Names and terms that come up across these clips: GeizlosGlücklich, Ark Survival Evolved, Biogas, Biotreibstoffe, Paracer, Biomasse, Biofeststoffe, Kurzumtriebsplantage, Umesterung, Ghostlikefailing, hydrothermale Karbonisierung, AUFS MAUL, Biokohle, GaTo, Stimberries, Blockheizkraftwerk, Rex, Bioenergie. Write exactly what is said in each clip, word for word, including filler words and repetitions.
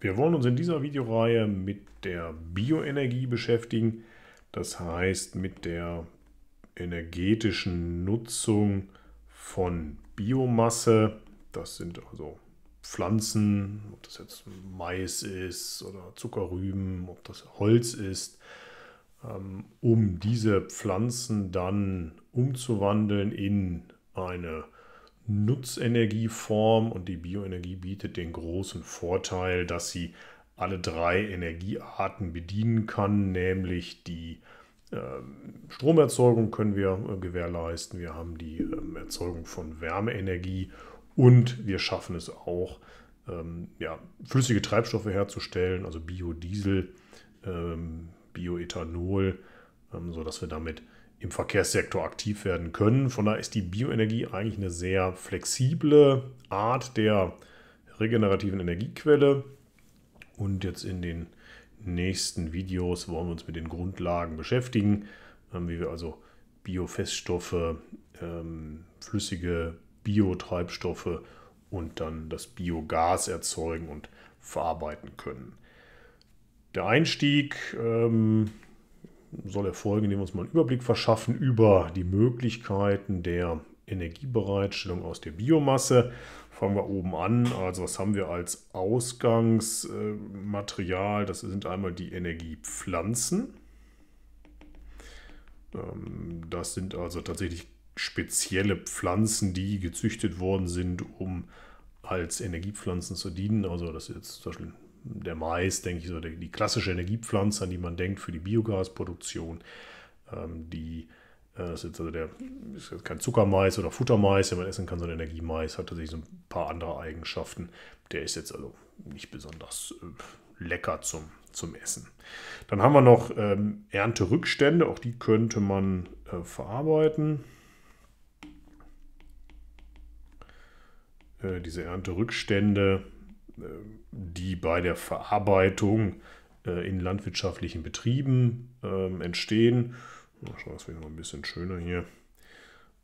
Wir wollen uns in dieser Videoreihe mit der Bioenergie beschäftigen, das heißt mit der energetischen Nutzung von Biomasse. Das sind also Pflanzen, ob das jetzt Mais ist oder Zuckerrüben, ob das Holz ist, um diese Pflanzen dann umzuwandeln in eine Nutzenergieform, und die Bioenergie bietet den großen Vorteil, dass sie alle drei Energiearten bedienen kann, nämlich die äh, Stromerzeugung können wir äh, gewährleisten, wir haben die ähm, Erzeugung von Wärmeenergie und wir schaffen es auch, ähm, ja, flüssige Treibstoffe herzustellen, also Biodiesel, ähm, Bioethanol, ähm, sodass wir damit im Verkehrssektor aktiv werden können. Von daher ist die Bioenergie eigentlich eine sehr flexible Art der regenerativen Energiequelle. Und jetzt in den nächsten Videos wollen wir uns mit den Grundlagen beschäftigen, wie wir also Biofeststoffe, flüssige Biotreibstoffe und dann das Biogas erzeugen und verarbeiten können. Der Einstieg soll erfolgen, indem wir uns mal einen Überblick verschaffen über die Möglichkeiten der Energiebereitstellung aus der Biomasse. Fangen wir oben an. Also was haben wir als Ausgangsmaterial? Das sind einmal die Energiepflanzen. Das sind also tatsächlich spezielle Pflanzen, die gezüchtet worden sind, um als Energiepflanzen zu dienen. Also das ist jetzt zum Beispiel der Mais, denke ich, so die klassische Energiepflanze, an die man denkt für die Biogasproduktion. Die, das ist jetzt also der, ist jetzt kein Zuckermais oder Futtermais, den man essen kann, sondern Energiemais hat tatsächlich so ein paar andere Eigenschaften. Der ist jetzt also nicht besonders lecker zum, zum Essen. Dann haben wir noch Ernterückstände, auch die könnte man verarbeiten. Diese Ernterückstände, die bei der Verarbeitung in landwirtschaftlichen Betrieben entstehen. Ich schaue das wieder mal ein bisschen schöner hier.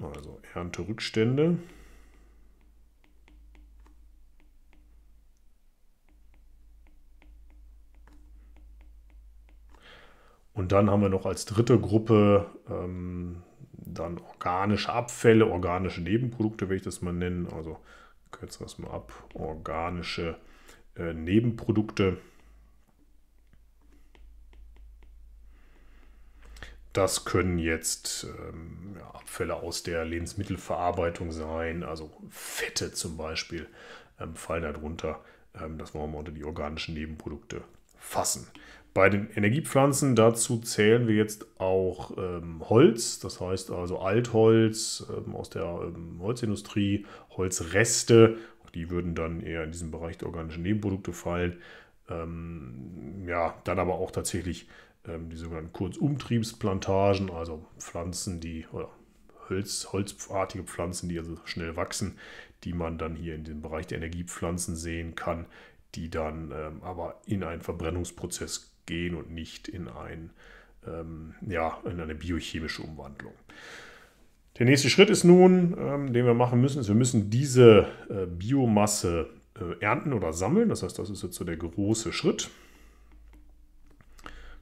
Also Ernterückstände. Und dann haben wir noch als dritte Gruppe dann organische Abfälle, organische Nebenprodukte, werde ich das mal nennen. Also kürzen wir das mal ab, organische äh, Nebenprodukte. Das können jetzt ähm, ja, Abfälle aus der Lebensmittelverarbeitung sein, also Fette zum Beispiel ähm, fallen darunter. Ähm, das wollen wir mal unter die organischen Nebenprodukte fassen. Bei den Energiepflanzen, dazu zählen wir jetzt auch ähm, Holz, das heißt also Altholz ähm, aus der ähm, Holzindustrie, Holzreste, die würden dann eher in diesem Bereich der organischen Nebenprodukte fallen. Ähm, ja, dann aber auch tatsächlich ähm, die sogenannten Kurzumtriebsplantagen, also Pflanzen, die, oder Holz, holzartige Pflanzen, die also schnell wachsen, die man dann hier in dem Bereich der Energiepflanzen sehen kann, die dann ähm, aber in einen Verbrennungsprozess gehen und nicht in, ein, ähm, ja, in eine biochemische Umwandlung. Der nächste Schritt ist nun, ähm, den wir machen müssen, ist, wir müssen diese äh, Biomasse äh, ernten oder sammeln. Das heißt, das ist jetzt so der große Schritt.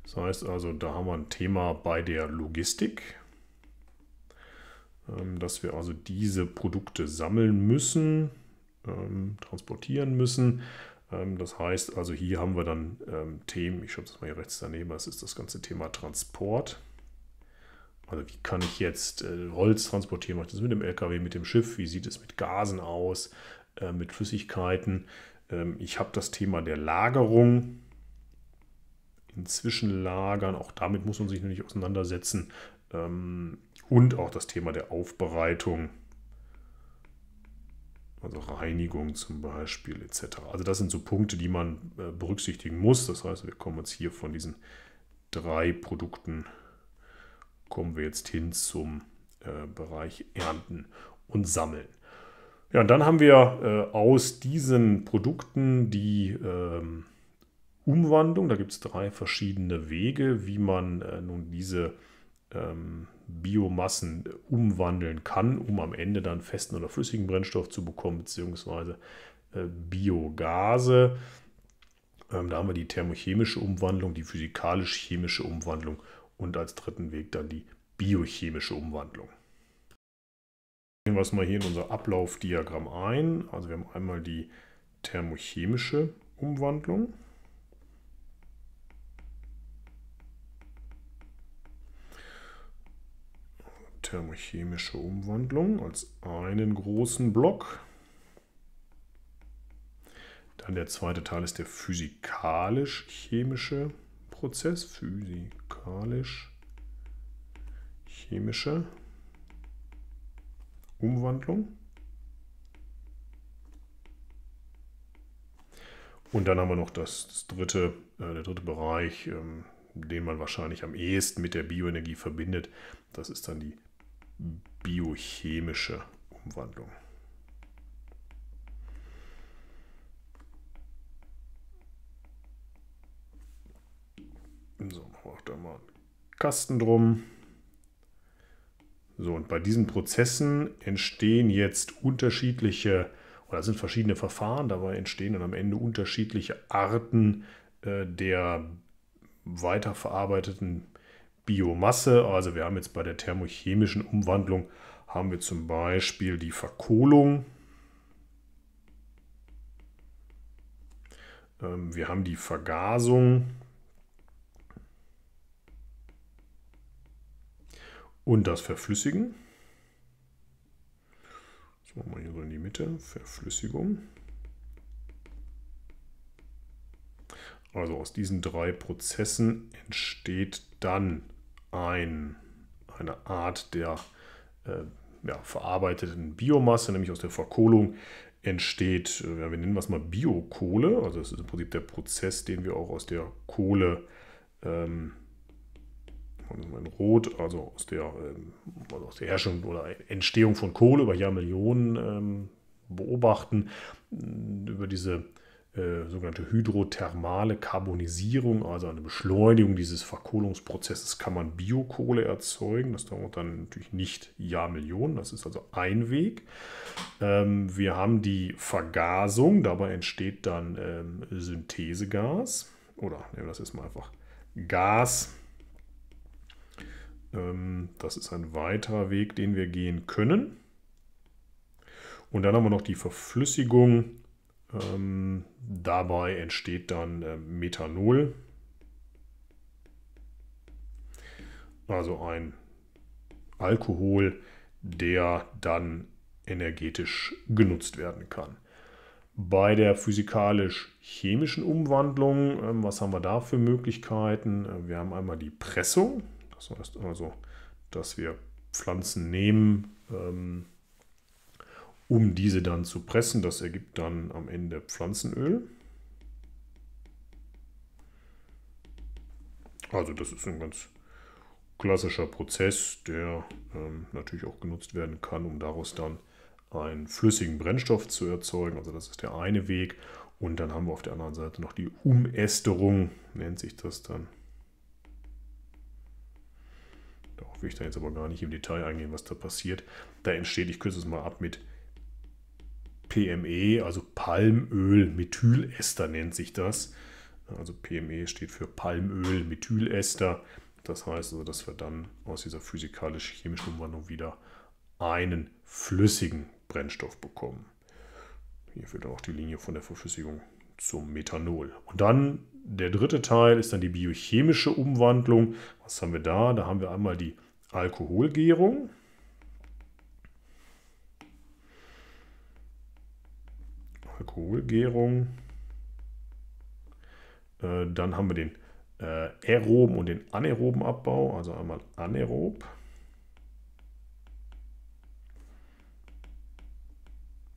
Das heißt also, da haben wir ein Thema bei der Logistik, ähm, dass wir also diese Produkte sammeln müssen, ähm, transportieren müssen. Das heißt, also hier haben wir dann ähm, Themen, ich schreibe das mal hier rechts daneben, das ist das ganze Thema Transport. Also wie kann ich jetzt äh, Holz transportieren, mache ich das mit dem L K W, mit dem Schiff, wie sieht es mit Gasen aus, äh, mit Flüssigkeiten. Ähm, ich habe das Thema der Lagerung, in Zwischenlagern, auch damit muss man sich natürlich auseinandersetzen. Ähm, und auch das Thema der Aufbereitung. Also Reinigung zum Beispiel et cetera. Also das sind so Punkte, die man äh, berücksichtigen muss. Das heißt, wir kommen jetzt hier von diesen drei Produkten, kommen wir jetzt hin zum äh, Bereich Ernten und Sammeln. Ja, und dann haben wir äh, aus diesen Produkten die äh, Umwandlung. Da gibt es drei verschiedene Wege, wie man äh, nun diese Ähm, Biomassen umwandeln kann, um am Ende dann festen oder flüssigen Brennstoff zu bekommen, beziehungsweise äh, Biogase. Ähm, da haben wir die thermochemische Umwandlung, die physikalisch-chemische Umwandlung und als dritten Weg dann die biochemische Umwandlung. Nehmen wir es mal hier in unser Ablaufdiagramm ein. Also wir haben einmal die thermochemische Umwandlung. Thermochemische Umwandlung als einen großen Block. Dann der zweite Teil ist der physikalisch-chemische Prozess. Physikalisch-chemische Umwandlung. Und dann haben wir noch das, das dritte, äh, der dritte Bereich, ähm, den man wahrscheinlich am ehesten mit der Bioenergie verbindet. Das ist dann die biochemische Umwandlung. So, machen wir auch da mal einen Kasten drum. So, und bei diesen Prozessen entstehen jetzt unterschiedliche, oder sind verschiedene Verfahren, dabei entstehen dann am Ende unterschiedliche Arten äh, der weiterverarbeiteten Biomasse. Also wir haben jetzt bei der thermochemischen Umwandlung haben wir zum Beispiel die Verkohlung. Ähm, wir haben die Vergasung. Und das Verflüssigen. Das machen wir hier so in die Mitte. Verflüssigung. Also aus diesen drei Prozessen entsteht dann ein, eine Art der äh, ja, verarbeiteten Biomasse, nämlich aus der Verkohlung entsteht, ja, wir nennen was mal Biokohle. Also das ist im Prinzip der Prozess, den wir auch aus der Kohle ähm, in Rot, also aus der, also aus der Herstellung oder Entstehung von Kohle über Jahrmillionen ähm, beobachten, über diese äh, sogenannte hydrothermale Karbonisierung, also eine Beschleunigung dieses Verkohlungsprozesses, kann man Biokohle erzeugen. Das dauert dann natürlich nicht Jahrmillionen, das ist also ein Weg. Ähm, wir haben die Vergasung, dabei entsteht dann ähm, Synthesegas oder nehmen wir das jetzt mal einfach Gas. Das ist ein weiterer Weg, den wir gehen können. Und dann haben wir noch die Verflüssigung. Ähm, dabei entsteht dann äh, Methanol. Also ein Alkohol, der dann energetisch genutzt werden kann. Bei der physikalisch-chemischen Umwandlung, ähm, was haben wir da für Möglichkeiten? Wir haben einmal die Pressung. Das heißt also, dass wir Pflanzen nehmen, ähm, um diese dann zu pressen. Das ergibt dann am Ende Pflanzenöl. Also das ist ein ganz klassischer Prozess, der ähm, natürlich auch genutzt werden kann, um daraus dann einen flüssigen Brennstoff zu erzeugen. Also das ist der eine Weg. Und dann haben wir auf der anderen Seite noch die Umesterung, nennt sich das dann. Darauf will ich da jetzt aber gar nicht im Detail eingehen, was da passiert. Da entsteht, ich kürze es mal ab mit P M E, also Palmöl-Methylester nennt sich das. Also P M E steht für Palmöl-Methylester. Das heißt also, dass wir dann aus dieser physikalisch-chemischen Umwandlung wieder einen flüssigen Brennstoff bekommen. Hier führt auch die Linie von der Verflüssigung zum Methanol. Und dann der dritte Teil ist dann die biochemische Umwandlung. Was haben wir da? Da haben wir einmal die Alkoholgärung. Alkoholgärung. Dann haben wir den aeroben und den anaeroben Abbau. Also einmal anaerob.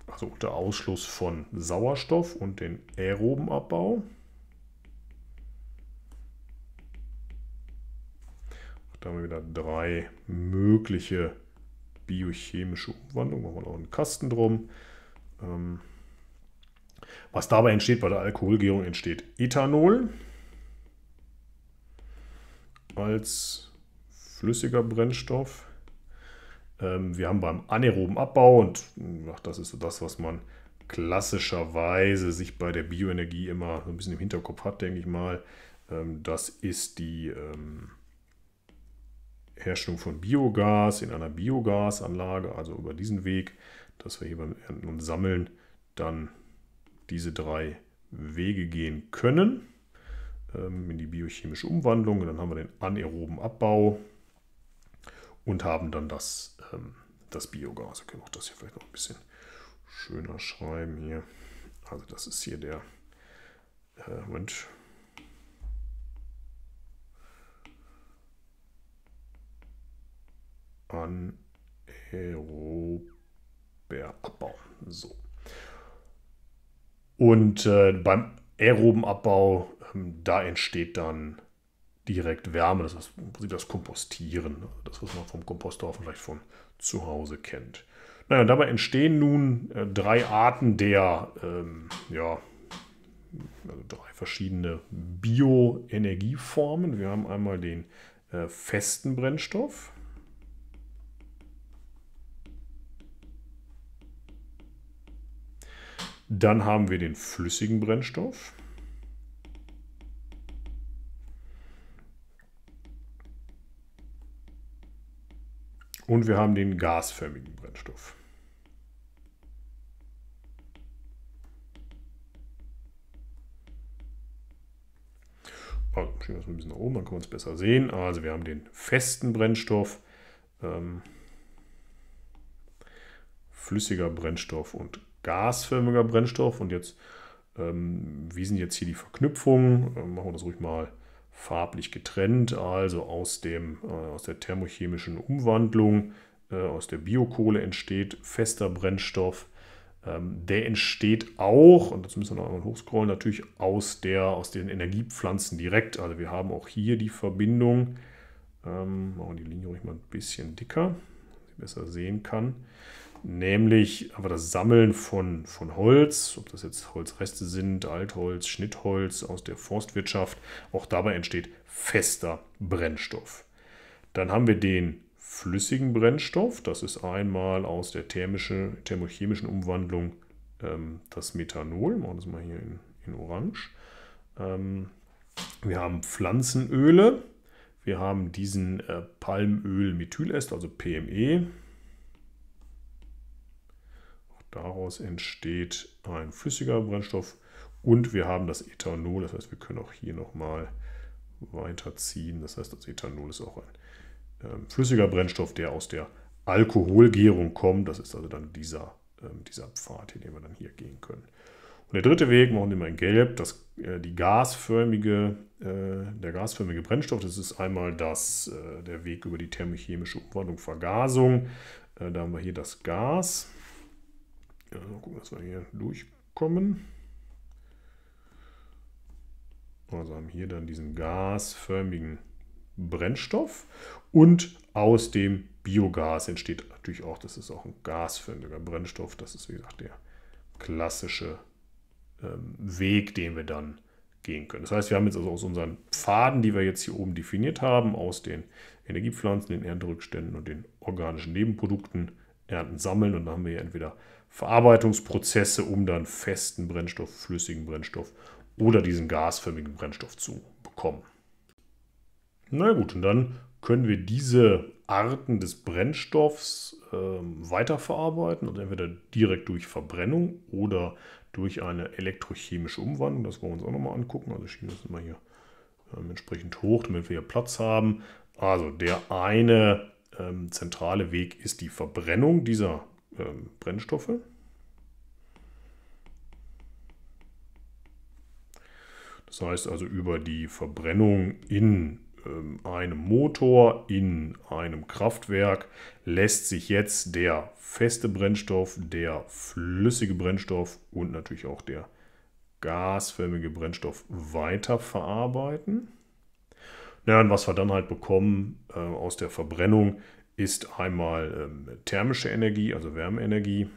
Also unter Ausschluss von Sauerstoff und den aeroben Abbau. Da haben wir wieder drei mögliche biochemische Umwandlungen. Machen wir noch einen Kasten drum. Was dabei entsteht, bei der Alkoholgärung entsteht Ethanol als flüssiger Brennstoff. Wir haben beim anaeroben Abbau, und das ist so das, was man klassischerweise sich bei der Bioenergie immer so ein bisschen im Hinterkopf hat, denke ich mal. Das ist die Herstellung von Biogas in einer Biogasanlage, also über diesen Weg, dass wir hier beim Ernten und Sammeln dann diese drei Wege gehen können, in die biochemische Umwandlung. Und dann haben wir den anaeroben Abbau und haben dann das, das Biogas. Wir können auch das hier vielleicht noch ein bisschen schöner schreiben hier. Also das ist hier der äh, Moment. Anaerober Abbau. So. Und äh, beim aeroben Abbau, äh, da entsteht dann direkt Wärme. Das ist im Prinzip das Kompostieren. Das, was man vom Komposthaufen vielleicht von zu Hause kennt. Naja, dabei entstehen nun äh, drei Arten der, ähm, ja, also drei verschiedene Bioenergieformen. Wir haben einmal den äh, festen Brennstoff. Dann haben wir den flüssigen Brennstoff. Und wir haben den gasförmigen Brennstoff. Also, schieben wir es mal ein bisschen nach oben, dann kann man es besser sehen. Also wir haben den festen Brennstoff, ähm, flüssiger Brennstoff und gasförmiger Brennstoff. Und jetzt, ähm, wie sind jetzt hier die Verknüpfungen? Ähm, machen wir das ruhig mal farblich getrennt. Also aus, dem, äh, aus der thermochemischen Umwandlung, äh, aus der Biokohle entsteht fester Brennstoff. Ähm, der entsteht auch, und das müssen wir noch einmal hochscrollen, natürlich aus, der, aus den Energiepflanzen direkt. Also wir haben auch hier die Verbindung. Ähm, machen wir die Linie ruhig mal ein bisschen dicker, dass ich besser sehen kann. Nämlich aber das Sammeln von, von Holz, ob das jetzt Holzreste sind, Altholz, Schnittholz aus der Forstwirtschaft, auch dabei entsteht fester Brennstoff. Dann haben wir den flüssigen Brennstoff, das ist einmal aus der thermische, thermochemischen Umwandlung ähm, das Methanol, machen wir das mal hier in, in Orange. Ähm, wir haben Pflanzenöle, wir haben diesen äh, Palmöl-Methylester, also P M E. Daraus entsteht ein flüssiger Brennstoff und wir haben das Ethanol. Das heißt, wir können auch hier nochmal weiterziehen. Das heißt, das Ethanol ist auch ein ähm, flüssiger Brennstoff, der aus der Alkoholgärung kommt. Das ist also dann dieser, ähm, dieser Pfad, den wir dann hier gehen können. Und der dritte Weg, machen wir mal in Gelb, das, äh, die gasförmige, äh, der gasförmige Brennstoff. Das ist einmal das, äh, der Weg über die thermochemische Umwandlung, Vergasung. Äh, da haben wir hier das Gas. Ja, mal gucken, dass wir hier durchkommen. Also haben hier dann diesen gasförmigen Brennstoff und aus dem Biogas entsteht natürlich auch, das ist auch ein gasförmiger Brennstoff. Das ist, wie gesagt, der klassische ähm, Weg, den wir dann gehen können. Das heißt, wir haben jetzt also aus unseren Pfaden, die wir jetzt hier oben definiert haben, aus den Energiepflanzen, den Ernterückständen und den organischen Nebenprodukten, Ernten, Sammeln, und dann haben wir hier entweder Verarbeitungsprozesse, um dann festen Brennstoff, flüssigen Brennstoff oder diesen gasförmigen Brennstoff zu bekommen. Na gut, und dann können wir diese Arten des Brennstoffs ähm, weiterverarbeiten, also entweder direkt durch Verbrennung oder durch eine elektrochemische Umwandlung. Das wollen wir uns auch nochmal angucken. Also schieben wir das mal hier ähm, entsprechend hoch, damit wir hier Platz haben. Also der eine ähm, zentrale Weg ist die Verbrennung dieser Brennstoffe. Das heißt also über die Verbrennung in ähm, einem Motor, in einem Kraftwerk lässt sich jetzt der feste Brennstoff, der flüssige Brennstoff und natürlich auch der gasförmige Brennstoff weiter verarbeiten. Ja, und was wir dann halt bekommen äh, aus der Verbrennung, ist einmal ähm, thermische Energie, also Wärmeenergie.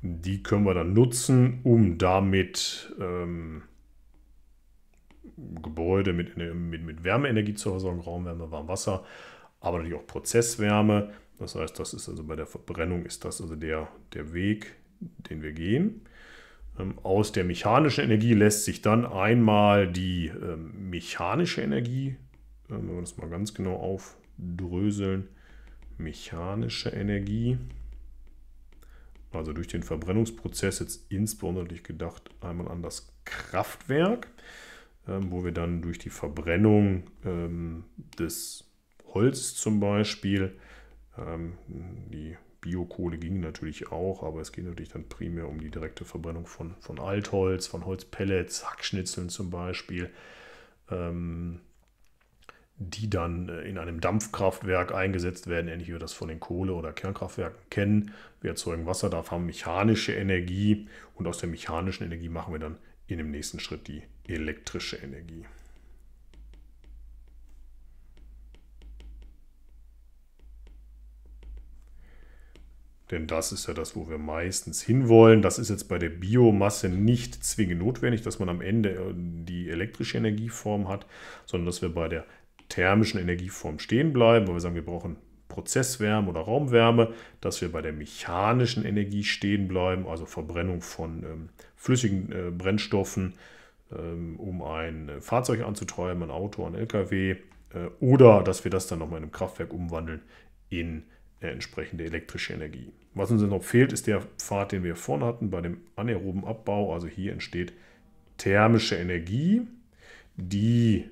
Die können wir dann nutzen, um damit ähm, Gebäude mit, mit, mit Wärmeenergie zu versorgen, Raumwärme, Warmwasser, aber natürlich auch Prozesswärme. Das heißt, das ist also bei der Verbrennung ist das also der, der Weg, den wir gehen. Aus der mechanischen Energie lässt sich dann einmal die mechanische Energie, wenn wir das mal ganz genau aufdröseln, mechanische Energie, also durch den Verbrennungsprozess jetzt insbesondere gedacht einmal an das Kraftwerk, wo wir dann durch die Verbrennung des Holzes zum Beispiel, die Biokohle ging natürlich auch, aber es geht natürlich dann primär um die direkte Verbrennung von, von Altholz, von Holzpellets, Hackschnitzeln zum Beispiel, ähm, die dann in einem Dampfkraftwerk eingesetzt werden, ähnlich wie wir das von den Kohle- oder Kernkraftwerken kennen. Wir erzeugen Wasser, dafür haben mechanische Energie und aus der mechanischen Energie machen wir dann in dem nächsten Schritt die elektrische Energie. Denn das ist ja das, wo wir meistens hinwollen. Das ist jetzt bei der Biomasse nicht zwingend notwendig, dass man am Ende die elektrische Energieform hat, sondern dass wir bei der thermischen Energieform stehen bleiben, weil wir sagen, wir brauchen Prozesswärme oder Raumwärme, dass wir bei der mechanischen Energie stehen bleiben, also Verbrennung von ähm, flüssigen äh, Brennstoffen, ähm, um ein Fahrzeug anzutreiben, ein Auto, ein L K W, äh, oder dass wir das dann nochmal in einem Kraftwerk umwandeln in entsprechende elektrische Energie. Was uns noch fehlt, ist der Pfad, den wir vorne hatten, bei dem anaeroben Abbau. Also hier entsteht thermische Energie, die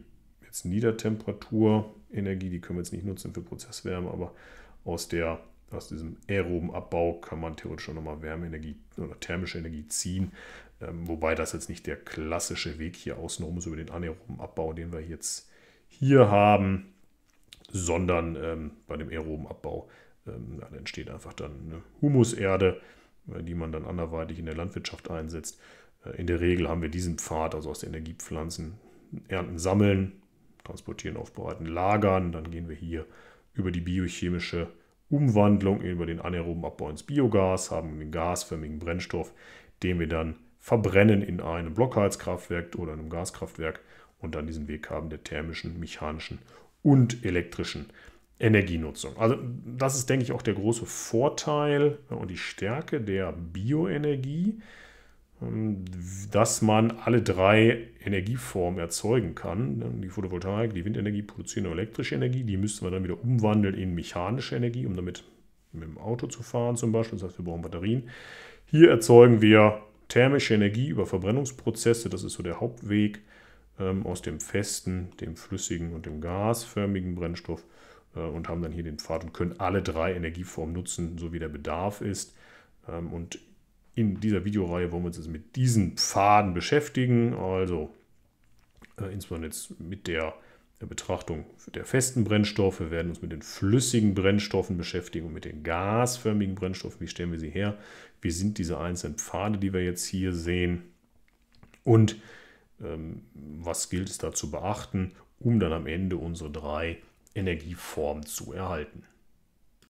jetzt Niedertemperaturenergie, die können wir jetzt nicht nutzen für Prozesswärme, aber aus, der, aus diesem aeroben Abbau kann man theoretisch auch nochmal Wärmeenergie oder thermische Energie ziehen, ähm, wobei das jetzt nicht der klassische Weg hier außenrum ist über den anaeroben Abbau, den wir jetzt hier haben, sondern ähm, bei dem aeroben Abbau ja, dann entsteht einfach dann eine Humuserde, die man dann anderweitig in der Landwirtschaft einsetzt. In der Regel haben wir diesen Pfad, also aus den Energiepflanzen, ernten, sammeln, transportieren, aufbereiten, lagern. Dann gehen wir hier über die biochemische Umwandlung, über den anaeroben Abbau ins Biogas, haben den gasförmigen Brennstoff, den wir dann verbrennen in einem Blockheizkraftwerk oder einem Gaskraftwerk und dann diesen Weg haben der thermischen, mechanischen und elektrischen Energienutzung. Also das ist, denke ich, auch der große Vorteil und die Stärke der Bioenergie, dass man alle drei Energieformen erzeugen kann. Die Photovoltaik, die Windenergie produzieren elektrische Energie, die müssen wir dann wieder umwandeln in mechanische Energie, um damit mit dem Auto zu fahren zum Beispiel. Das heißt, wir brauchen Batterien. Hier erzeugen wir thermische Energie über Verbrennungsprozesse, das ist so der Hauptweg aus dem festen, dem flüssigen und dem gasförmigen Brennstoff und haben dann hier den Pfad und können alle drei Energieformen nutzen, so wie der Bedarf ist. Und in dieser Videoreihe wollen wir uns jetzt mit diesen Pfaden beschäftigen, also insbesondere jetzt mit der, der Betrachtung der festen Brennstoffe. Wir werden uns mit den flüssigen Brennstoffen beschäftigen und mit den gasförmigen Brennstoffen. Wie stellen wir sie her? Wie sind diese einzelnen Pfade, die wir jetzt hier sehen? Und ähm, was gilt es da zu beachten, um dann am Ende unsere drei Energieform zu erhalten.